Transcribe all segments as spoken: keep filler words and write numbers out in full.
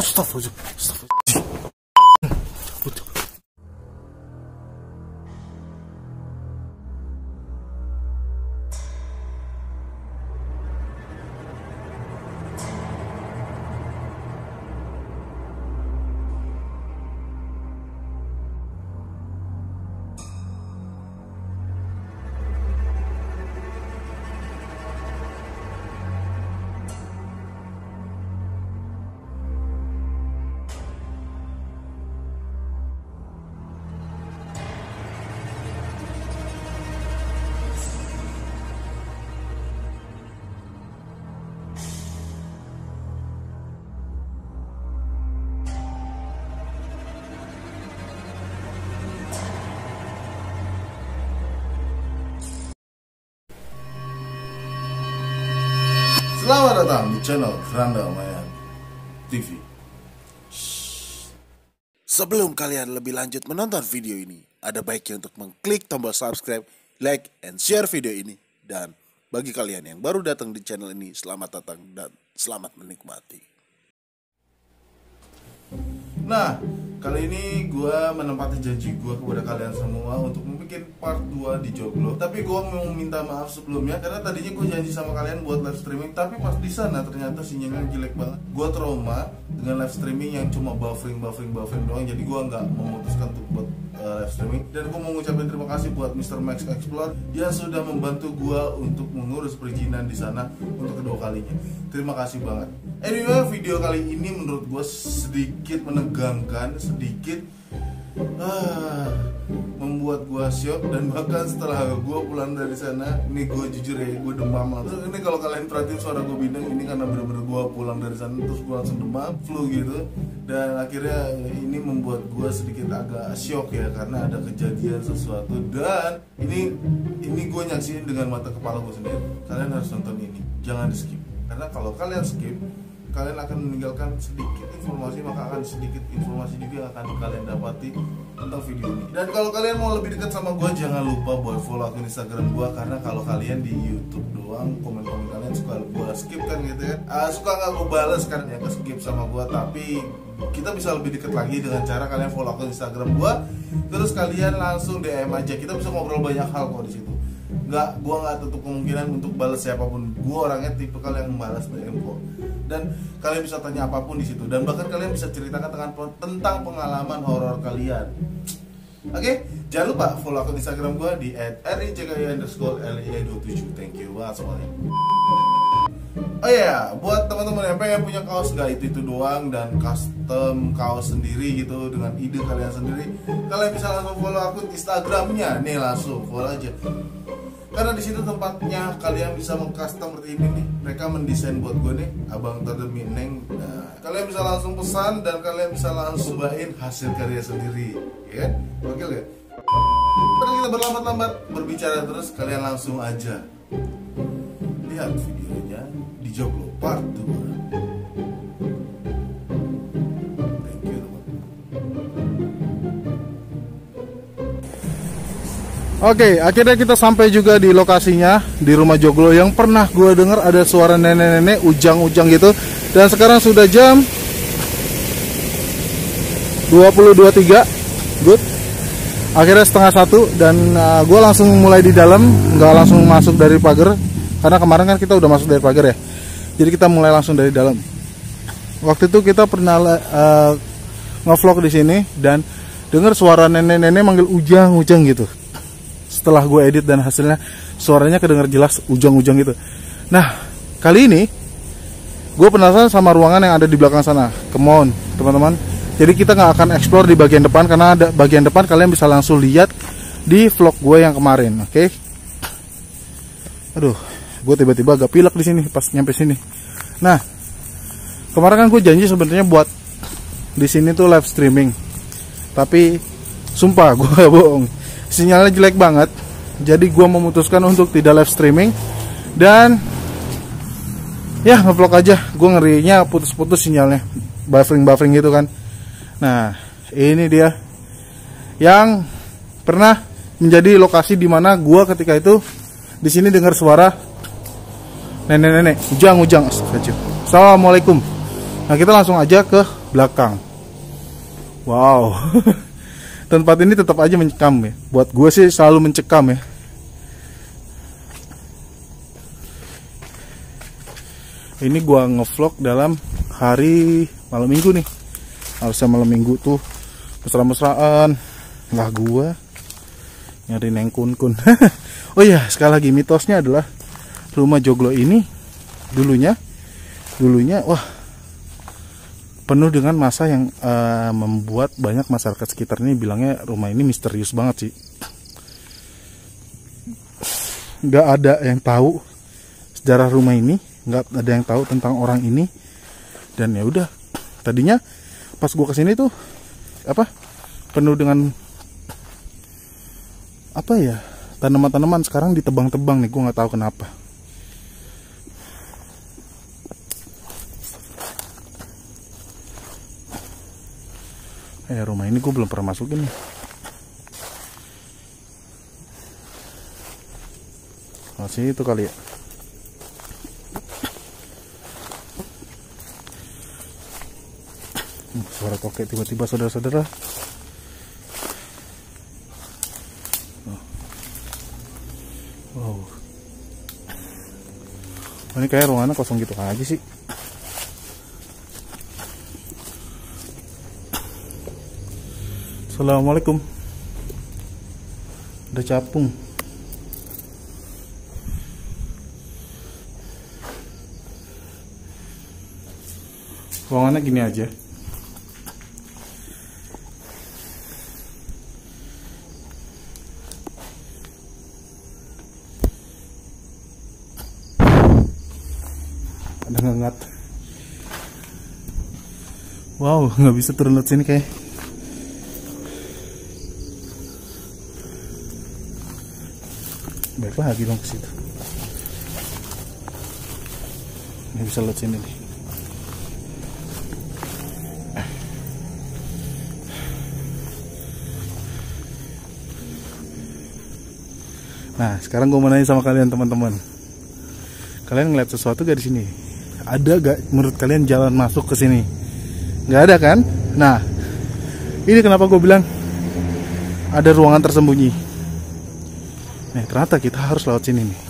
Astagfirullah. Selamat datang di channel Keranda Mayat T V. Shhh. Sebelum kalian lebih lanjut menonton video ini, ada baiknya untuk mengklik tombol subscribe, like, and share video ini. Dan bagi kalian yang baru datang di channel ini, selamat datang dan selamat menikmati. Nah, kali ini gue menempati janji gue kepada kalian semua untuk membuat part dua di Joglo. Tapi gue mau minta maaf sebelumnya, karena tadinya gue janji sama kalian buat live streaming. Tapi pas di sana ternyata sinyalnya jelek banget. Gue trauma dengan live streaming yang cuma buffering, buffering, buffering doang. Jadi gue nggak memutuskan untuk buat uh, live streaming. Dan gue mau ngucapin terima kasih buat mister Maks Explore yang sudah membantu gue untuk mengurus perizinan di sana untuk kedua kalinya. Terima kasih banget. Anyway, video kali ini menurut gue sedikit menegangkan, sedikit ah, membuat gue shock. Dan bahkan setelah gue pulang dari sana, ini gue jujur ya, gue demam. Ini kalau kalian perhatiin suara gue bidang ini karena bener-bener gue pulang dari sana terus gue langsung demam, flu gitu. Dan akhirnya ini membuat gue sedikit agak shock ya, karena ada kejadian sesuatu. Dan ini ini gue nyaksiin dengan mata kepala gue sendiri. Kalian harus nonton ini, jangan di skip, karena kalau kalian skip kalian akan meninggalkan sedikit informasi, maka akan sedikit informasi juga akan kalian dapati tentang video ini. Dan kalau kalian mau lebih dekat sama gue, jangan lupa buat follow akun Instagram gue, karena kalau kalian di YouTube doang komen-komen kalian suka gue skip kan gitu ya, uh, suka nggak gue balas kan ya, ke skip sama gue. Tapi kita bisa lebih dekat lagi dengan cara kalian follow akun Instagram gue, terus kalian langsung D M aja. Kita bisa ngobrol banyak hal kok di situ. Nggak, gue nggak tutup kemungkinan untuk balas siapapun. Gue orangnya tipe kalian yang balas D M kok. Dan kalian bisa tanya apapun di situ. Dan bahkan kalian bisa ceritakan tentang, tentang pengalaman horor kalian. Oke, okay? Jangan lupa follow akun Instagram gue di at ricky underscore lie dua tujuh. Thank you banget semuanya. Oh ya, yeah. Buat teman-teman yang pengen punya kaos gak itu-itu doang dan custom kaos sendiri gitu dengan ide kalian sendiri, kalian bisa langsung follow akun Instagramnya. Nih langsung follow aja, karena di situ tempatnya kalian bisa mengcustom seperti ini nih. Mereka mendesain buat gue nih, abang terdemi neng. Nah, kalian bisa langsung pesan dan kalian bisa langsung cobain hasil karya sendiri, ya? Oke ya? Karena kita berlambat-lambat berbicara terus, kalian langsung aja lihat videonya di Joglo part dua. Oke, okay, akhirnya kita sampai juga di lokasinya, di rumah Joglo yang pernah gue dengar ada suara nenek-nenek ujang-ujang gitu. Dan sekarang sudah jam dua puluh dua tiga, good. Akhirnya setengah satu dan uh, gue langsung mulai di dalam, nggak langsung masuk dari pagar, karena kemarin kan kita udah masuk dari pagar ya. Jadi kita mulai langsung dari dalam. Waktu itu kita pernah uh, nge-vlog di sini dan dengar suara nenek-nenek manggil ujang-ujang gitu. Setelah gue edit dan hasilnya suaranya kedengar jelas ujang-ujang gitu. Nah, kali ini gue penasaran sama ruangan yang ada di belakang sana. Come on, teman-teman. Jadi kita nggak akan explore di bagian depan, karena ada bagian depan kalian bisa langsung lihat di vlog gue yang kemarin, oke? Okay? Aduh, gue tiba-tiba agak pilek di sini pas nyampe sini. Nah, kemarin kan gue janji sebenarnya buat di sini tuh live streaming. Tapi sumpah gue bohong. Sinyalnya jelek banget, jadi gue memutuskan untuk tidak live streaming dan ya ngevlog aja. Gue ngerinya putus-putus sinyalnya, buffering-buffering gitu kan. Nah, ini dia yang pernah menjadi lokasi dimana gue ketika itu di sini dengar suara nenek-nenek ujang-ujang. Assalamualaikum. Nah, kita langsung aja ke belakang. Wow. Tempat ini tetap aja mencekam ya. Buat gue sih selalu mencekam ya. Ini gua ngevlog dalam hari malam minggu nih. Harusnya malam minggu tuh mesra-mesraan. Lah gua nyari Neng Kun-kun. Oh iya, sekali lagi mitosnya adalah rumah Joglo ini dulunya dulunya wah penuh dengan masa yang uh, membuat banyak masyarakat sekitar ini bilangnya rumah ini misterius banget sih. Nggak ada yang tahu sejarah rumah ini. Nggak ada yang tahu tentang orang ini. Dan ya udah, tadinya pas gua kesini tuh apa penuh dengan apa ya, tanaman-tanaman. Sekarang ditebang-tebang nih, gua nggak tahu kenapa. Eh, rumah ini gua belum pernah masukin nih. Masih itu kali ya. Suara tokek tiba-tiba, saudara-saudara. Wow. Oh, ini kayak ruangannya kosong gitu aja sih. Assalamualaikum. Udah capung. Ruangannya gini aja. Ngengat. Wow, nggak bisa turun dari sini kayak. Baik lagi dong ke situ. Nggak bisa lewat sini nih. Nah, sekarang gue mau nanya sama kalian teman-teman. Kalian ngeliat sesuatu gak di sini? Ada gak menurut kalian jalan masuk ke sini? Gak ada kan? Nah, ini kenapa gue bilang ada ruangan tersembunyi. Nah, ternyata kita harus lewat sini nih.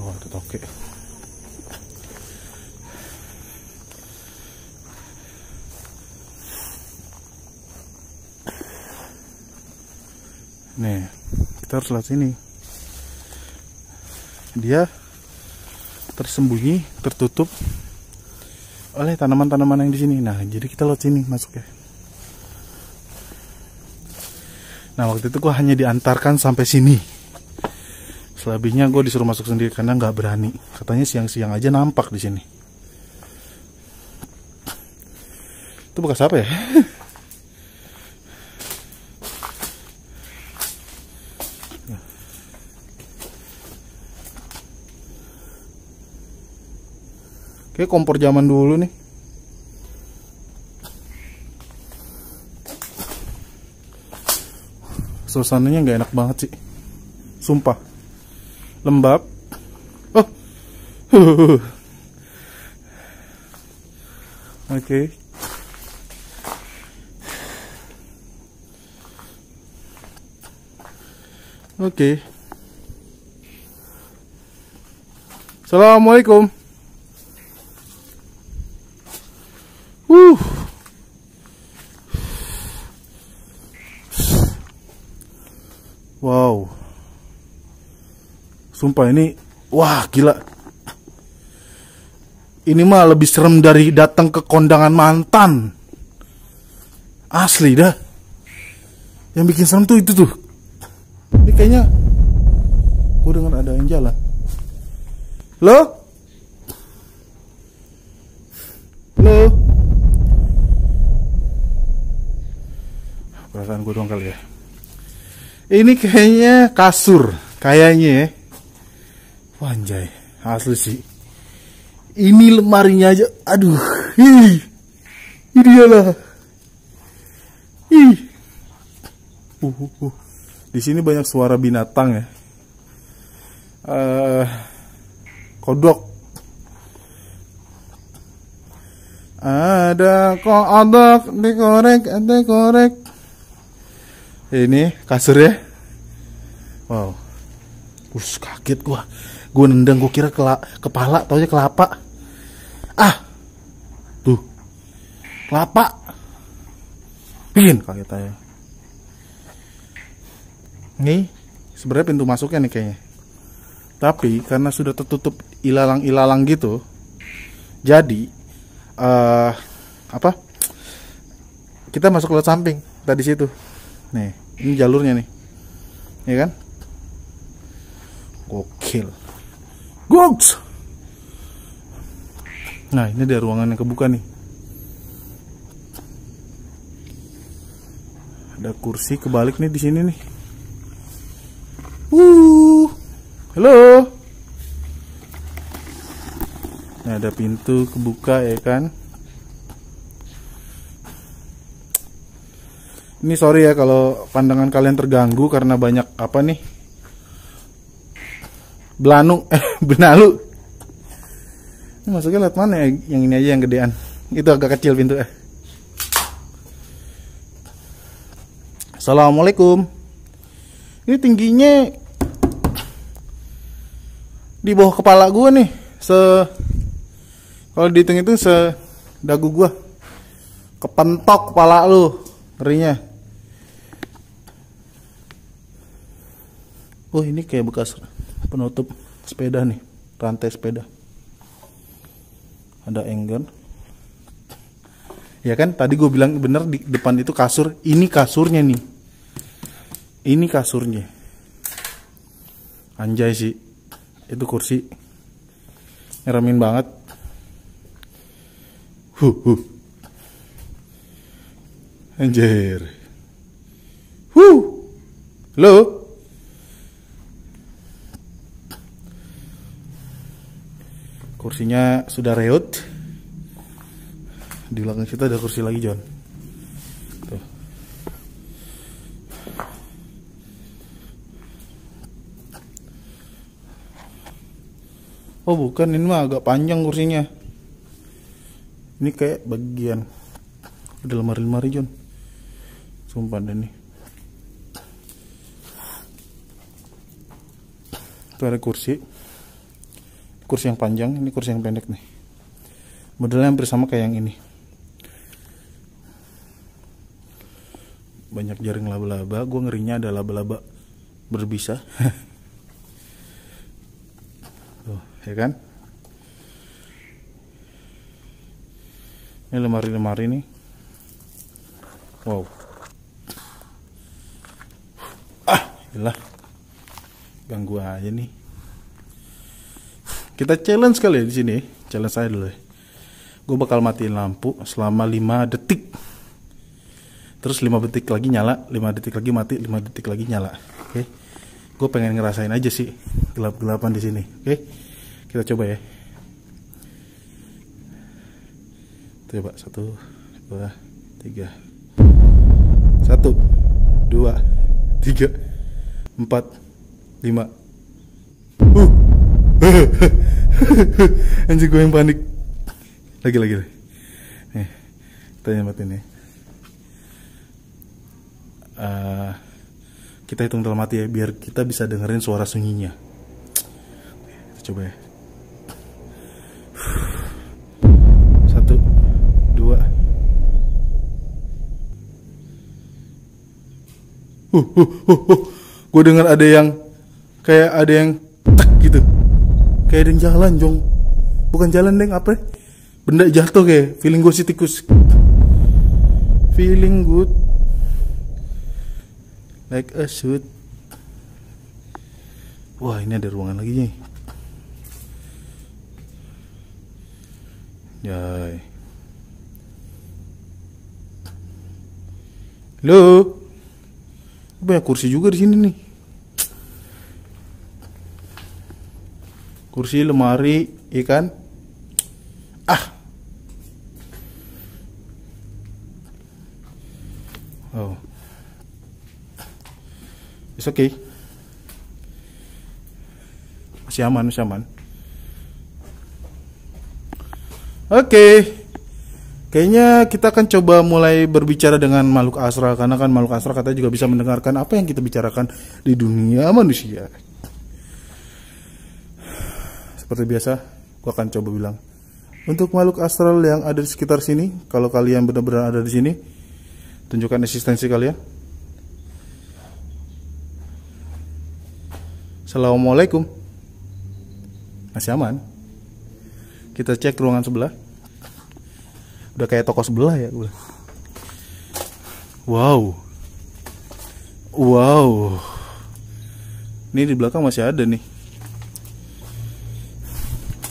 Oh, ada tokek. Nih, kita harus lewat sini. Dia tersembunyi, tertutup oleh tanaman-tanaman yang di sini. Nah, jadi kita lewat sini masuk ya. Nah, waktu itu gue hanya diantarkan sampai sini. Selebihnya gue disuruh masuk sendiri karena nggak berani. Katanya siang-siang aja nampak di sini. Itu bekas apa ya? Kayak kompor zaman dulu nih. Suasananya nggak enak banget sih, sumpah. Lembab. Oh. Oke. Okay. Oke. Okay. Assalamualaikum. Uh. Wow. Sumpah ini, wah gila. Ini mah lebih serem dari datang ke kondangan mantan. Asli dah. Yang bikin serem tuh itu tuh. Ini kayaknya gue dengar ada yang jalan. Lo? Lo? Perasaan gue doang kali ya. Ini kayaknya kasur, kayaknya ya. Wah, anjay, asli sih. Ini lemarinya aja, aduh. Ih, ini dia lah. Ih, uh, uh, uh. Di sini banyak suara binatang ya. Uh, kodok. Ada kok aduk, dikorek, dikorek. Ini kasurnya. Wow. Us, kaget gua. Gua nendang, gua kira kela kepala, taunya kelapa. Ah. Tuh. Kelapa. Pin kaget aja. Nih, sebenarnya pintu masuknya nih kayaknya. Tapi karena sudah tertutup ilalang-ilalang gitu, jadi Uh, apa kita masuk lewat samping tadi situ nih, ini jalurnya nih ya kan, gokil goks. Nah ini ada ruangan yang kebuka nih, ada kursi kebalik nih di sini nih. Wuh, halo. Nah, ada pintu kebuka ya kan. Ini sorry ya kalau pandangan kalian terganggu karena banyak apa nih, belanu eh benalu. Ini masuknya lewat mana ya? Yang ini aja yang gedean. Itu agak kecil pintu. Eh. Assalamualaikum. Ini tingginya di bawah kepala gua nih. Se Kalau dihitung itu sedagu gua. Kepentok kepala lu, ngerinya. Oh, ini kayak bekas penutup sepeda nih, rantai sepeda. Ada angle. Ya kan, tadi gua bilang bener di depan itu kasur, ini kasurnya nih. Ini kasurnya. Anjay sih. Itu kursi. Nyeremin banget. Huh, huh. Anjir. Huh. Halo. Kursinya sudah reot. Di belakang kita ada kursi lagi, John. Tuh. Oh, bukan, ini mah agak panjang kursinya. Ini kayak bagian udah lemari-lemari, John. Sumpah deh nih. Itu ada kursi. Kursi yang panjang, ini kursi yang pendek nih. Modelnya hampir sama kayak yang ini. Banyak jaring laba-laba, gue ngerinya ada laba-laba berbisa. Tuh, ya kan? Ini lemari-lemari nih. Wow. Ah, ilah. Ganggu aja nih. Kita challenge kali ya di sini. Challenge saya dulu ya. Gue bakal matiin lampu selama lima detik. Terus lima detik lagi nyala, lima detik lagi mati, lima detik lagi nyala. Oke. Okay. Gue pengen ngerasain aja sih gelap-gelapan di sini. Oke. Okay. Kita coba ya. Coba satu, dua, tiga, satu, dua, tiga, empat, lima. Uh, anjir gue yang panik. Lagi lagi. Nih, kita nyamatin nih. Uh, kita hitung dalam hati ya, biar kita bisa dengerin suara sunyinya. Kita coba ya. Uh, uh, uh, uh. Gue denger ada yang kayak ada yang tak gitu, kayak ada yang jalan, Jong. Bukan jalan, Deng, apa? Benda jatuh kayak. Feeling gue si tikus. Feeling good, like a shoot. Wah, ini ada ruangan lagi nih. Yay. Halo. Banyak kursi juga di sini nih. Kursi, lemari, ikan. Ah. Oh. It's okay. Masih aman, masih aman. Oke. Okay. Kayaknya kita akan coba mulai berbicara dengan makhluk astral, karena kan makhluk astral katanya juga bisa mendengarkan apa yang kita bicarakan di dunia manusia. Seperti biasa, gua akan coba bilang, untuk makhluk astral yang ada di sekitar sini, kalau kalian benar-benar ada di sini, tunjukkan eksistensi kalian. Assalamualaikum. Masih aman. Kita cek ruangan sebelah. Udah kayak toko sebelah ya. Wow. Wow. Ini di belakang masih ada nih.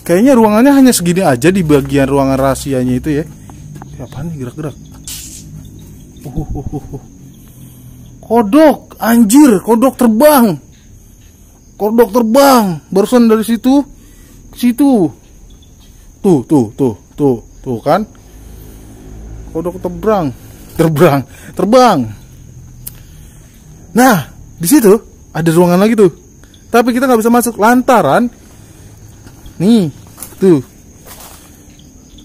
Kayaknya ruangannya hanya segini aja di bagian ruangan rahasianya itu ya. Apaan nih gerak-gerak? Uh, uh, uh, uh. Kodok, anjir, kodok terbang. Kodok terbang. Barusan dari situ ke situ. Tuh, tuh, tuh, tuh, tuh kan. Kodok terbang, terbang, terbang. Nah, di situ ada ruangan lagi tuh, tapi kita nggak bisa masuk lantaran, nih, tuh,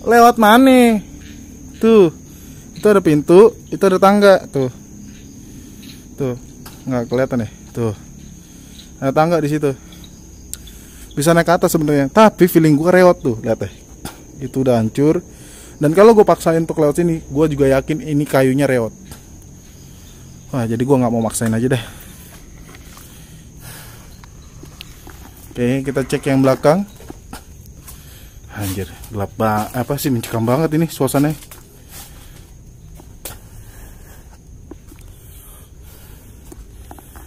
lewat mana? Tuh, itu ada pintu, itu ada tangga, tuh, tuh, nggak kelihatan ya, tuh, ada tangga di situ, bisa naik ke atas sebenarnya, tapi feeling gue rewot tuh, lihat deh, itu udah hancur. Dan kalau gue paksain untuk lewat sini, gue juga yakin ini kayunya reot. Wah, jadi gue nggak mau maksain aja deh. Oke, kita cek yang belakang. Anjir, gelap banget. Apa sih, mencekam banget ini suasananya.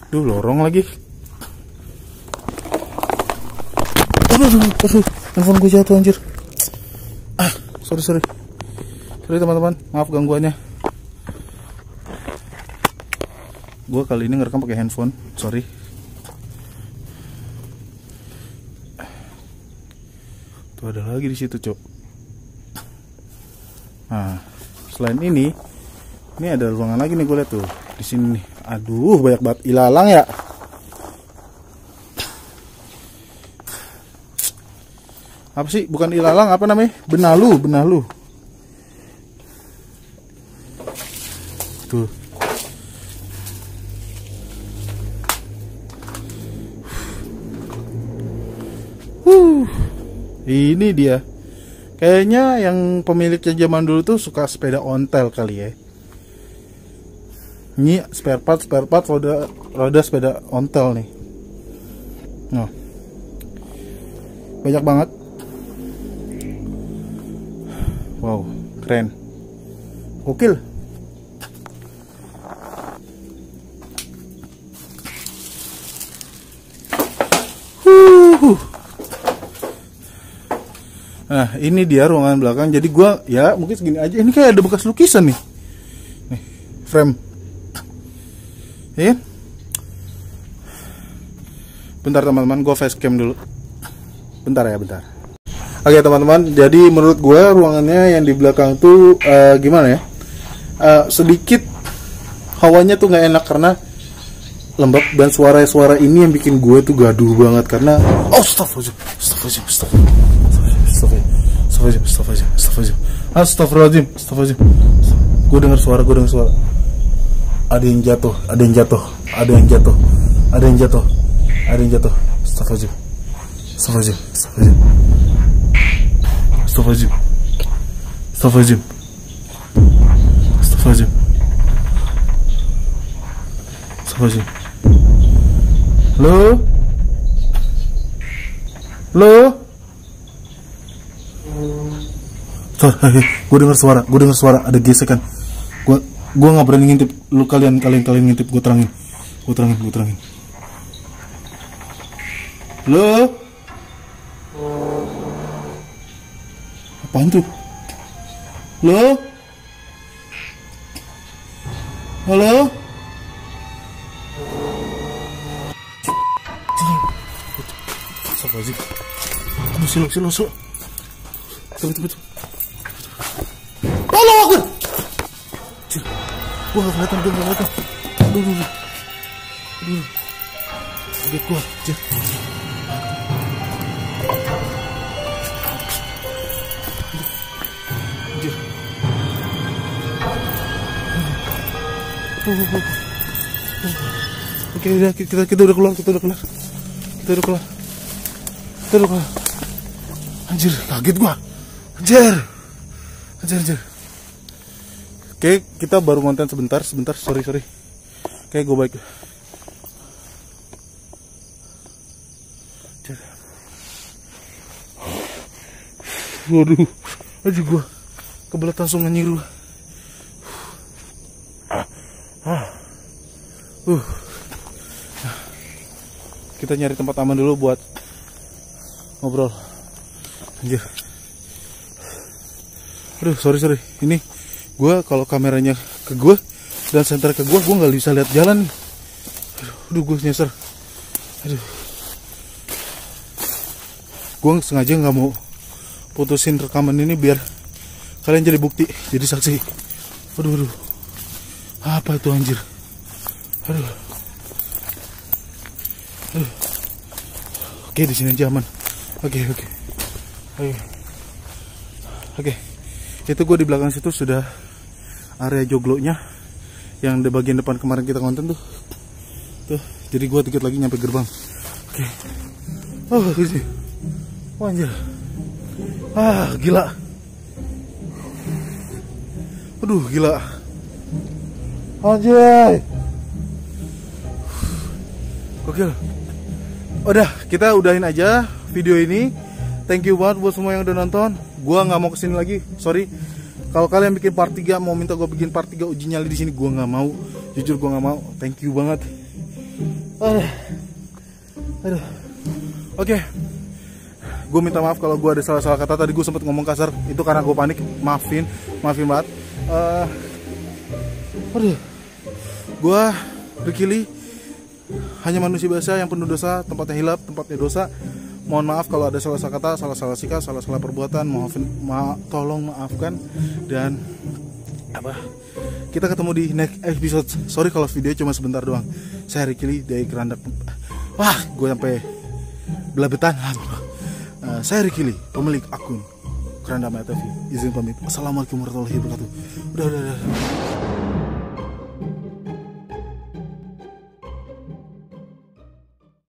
Duh, lorong lagi. Aduh, aduh, aduh. Handphone gue jatuh, anjir. Ah, sorry, sorry. Sorry teman-teman, maaf gangguannya. Gue kali ini ngerekam pakai handphone, sorry. Tuh ada lagi di situ, Cok. Nah, selain ini, ini ada ruangan lagi nih, gue lihat tuh di sini. Aduh, banyak banget ilalang ya. Apa sih? Bukan ilalang, apa namanya? Benalu, benalu. Tuh. Huh. Ini dia. Kayaknya yang pemiliknya zaman dulu tuh suka sepeda ontel kali ya. Ini spare part, spare part roda roda sepeda ontel nih. Nah. Banyak banget. Wow, keren. Gokil. Huh. Nah, ini dia ruangan belakang. Jadi gua ya mungkin segini aja. Ini kayak ada bekas lukisan nih. Nih, frame. Ya. Bentar teman-teman, gua facecam dulu. Bentar ya, bentar. Oke teman-teman, jadi menurut gue ruangannya yang di belakang tuh uh, gimana ya, uh, sedikit hawanya tuh nggak enak karena lembab, dan suara-suara ini yang bikin gue tuh gaduh banget karena oh stop aja, stop aja, stop, stop aja, stop aja, stop aja, stop aja, stop aja, stop aja. Gue dengar suara, gue dengar suara. Ada yang jatuh, ada yang jatuh, ada yang jatuh, ada yang jatuh, ada yang jatuh. Stop aja, stop aja, stop aja. Astagfirullahaladzim, astagfirullahaladzim, astagfirullahaladzim, astagfirullahaladzim. Halo? Halo? Gue dengar suara, gue dengar suara, ada gesekan. Gue gue gak berani ngintip. Lu kalian, kalian, kalian ngintip, gue terangin. Gue terangin, gue terangin. Halo? Apaan tuh? Halo? Halo? Sabar sih. Aduh, silok, silok, silok. Cepet, cepet, cepet. Tolong aku! Wah, gak kelihatan, gak kelihatan. Aduh, aduh, aduh. Udah kuat, cepet. Oke, kita, kita, kita udah keluar, kita udah keluar, kita udah keluar, kita udah keluar. Anjir, kaget gua. Anjir, anjir, anjir. Oke, kita baru mantan sebentar, sebentar, sorry, sorry. Oke, gua baik. Anjir. Waduh, anjir gua kebelet langsung nyiru. Uh. Kita nyari tempat aman dulu buat ngobrol. Anjir. Aduh, sorry sorry. Ini gue kalau kameranya ke gue dan senter ke gue, gue nggak bisa lihat jalan. Aduh, gue nyeser. Aduh. Gue sengaja nggak mau putusin rekaman ini biar kalian jadi bukti, jadi saksi. Aduh, aduh. Apa itu anjir? Aduh. Aduh. Oke, di sini aja aman. Oke, oke. Oke. Oke. Itu gue di belakang situ sudah area joglonya yang di bagian depan kemarin kita konten tuh. Tuh, jadi gue dikit lagi nyampe gerbang. Oke. Oh, gitu. Wah, anjir. Ah, gila. Aduh, gila. Anjir. Oke, udah kita udahin aja video ini. Thank you banget buat semua yang udah nonton. Gua nggak mau kesini lagi, sorry. Kalau kalian bikin part tiga mau minta gue bikin part tiga uji nyali di sini, gua nggak mau. Jujur gua nggak mau. Thank you banget. Aduh. Aduh. Oke, gue minta maaf kalau gue ada salah-salah kata tadi. Gue sempet ngomong kasar, itu karena gue panik. Maafin, maafin banget. Uh, aduh, gue Ricky Lie. Hanya manusia biasa yang penuh dosa, tempatnya hilap, tempatnya dosa. Mohon maaf kalau ada salah-salah kata, salah-salah sikap, salah-salah perbuatan. Maafin, ma tolong maafkan. Dan apa? Kita ketemu di next episode. Sorry kalau video cuma sebentar doang. Saya Ricky Lie dari Keranda. Wah, gue sampai belabetan. Uh, saya Ricky Lie, pemilik akun Keranda Mayat T V. Izin pamit. Assalamualaikum warahmatullahi wabarakatuh. Udah, udah, udah.